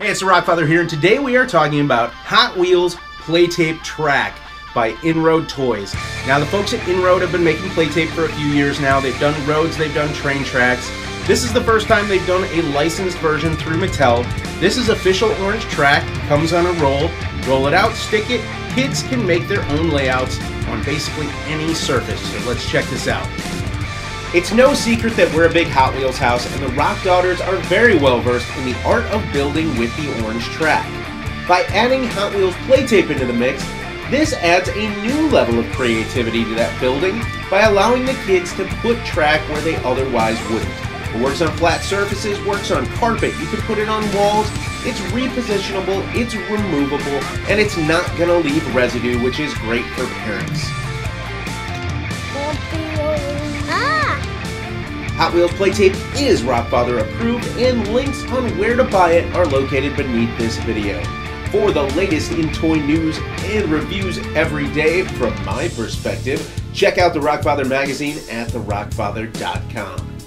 Hey, it's the Rock Father here, and today we are talking about Hot Wheels Play Tape Track by InRoad Toys. Now, the folks at InRoad have been making play tape for a few years now. They've done roads, they've done train tracks. This is the first time they've done a licensed version through Mattel. This is official orange track, comes on a roll, roll it out, stick it. Kids can make their own layouts on basically any surface, so let's check this out. It's no secret that we're a big Hot Wheels house, and the Rock Daughters are very well versed in the art of building with the orange track. By adding Hot Wheels play tape into the mix, this adds a new level of creativity to that building by allowing the kids to put track where they otherwise wouldn't. It works on flat surfaces, works on carpet, you can put it on walls, it's repositionable, it's removable, and it's not going to leave residue, which is great for parents. Hot Wheels Play Tape is Rock Father approved, and links on where to buy it are located beneath this video. For the latest in toy news and reviews every day from my perspective, check out the Rock Father magazine at therockfather.com.